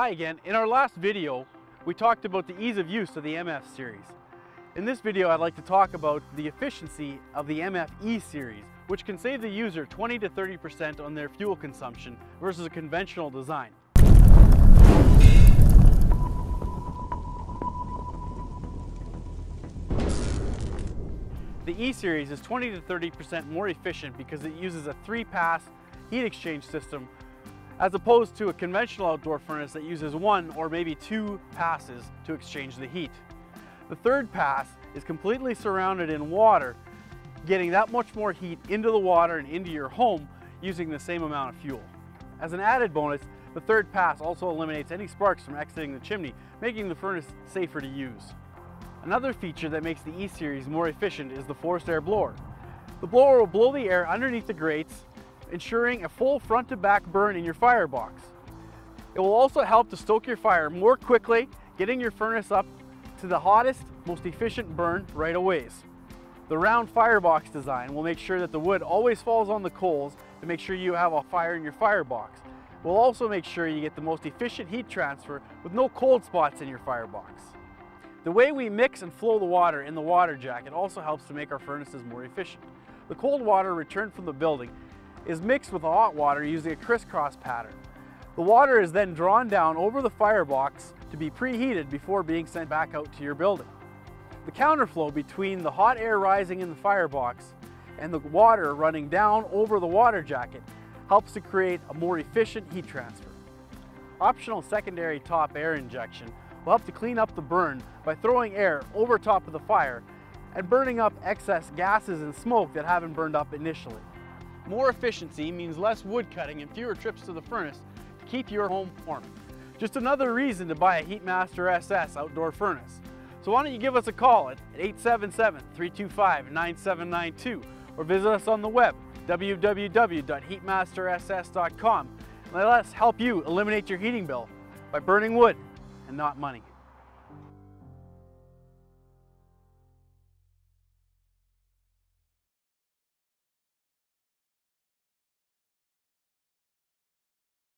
Hi again. In our last video, we talked about the ease of use of the MF series. In this video, I'd like to talk about the efficiency of the MF E series, which can save the user 20 to 30% on their fuel consumption versus a conventional design. The E series is 20 to 30% more efficient because it uses a 3-pass heat exchange system as opposed to a conventional outdoor furnace that uses 1 or maybe 2 passes to exchange the heat. The third pass is completely surrounded in water, getting that much more heat into the water and into your home using the same amount of fuel. As an added bonus, the third pass also eliminates any sparks from exiting the chimney, making the furnace safer to use. Another feature that makes the E series more efficient is the forced air blower. The blower will blow the air underneath the grates, ensuring a full front to back burn in your firebox. It will also help to stoke your fire more quickly, getting your furnace up to the hottest, most efficient burn right away. The round firebox design will make sure that the wood always falls on the coals to make sure you have a fire in your firebox. It will also make sure you get the most efficient heat transfer with no cold spots in your firebox. The way we mix and flow the water in the water jacket also helps to make our furnaces more efficient. The cold water returned from the building is mixed with hot water using a crisscross pattern. The water is then drawn down over the firebox to be preheated before being sent back out to your building. The counterflow between the hot air rising in the firebox and the water running down over the water jacket helps to create a more efficient heat transfer. Optional secondary top air injection will help to clean up the burn by throwing air over top of the fire and burning up excess gases and smoke that haven't burned up initially. More efficiency means less wood cutting and fewer trips to the furnace to keep your home warm. Just another reason to buy a Heatmaster SS outdoor furnace. So why don't you give us a call at 877-325-9792 or visit us on the web, www.heatmasterss.com, and let us help you eliminate your heating bill by burning wood and not money.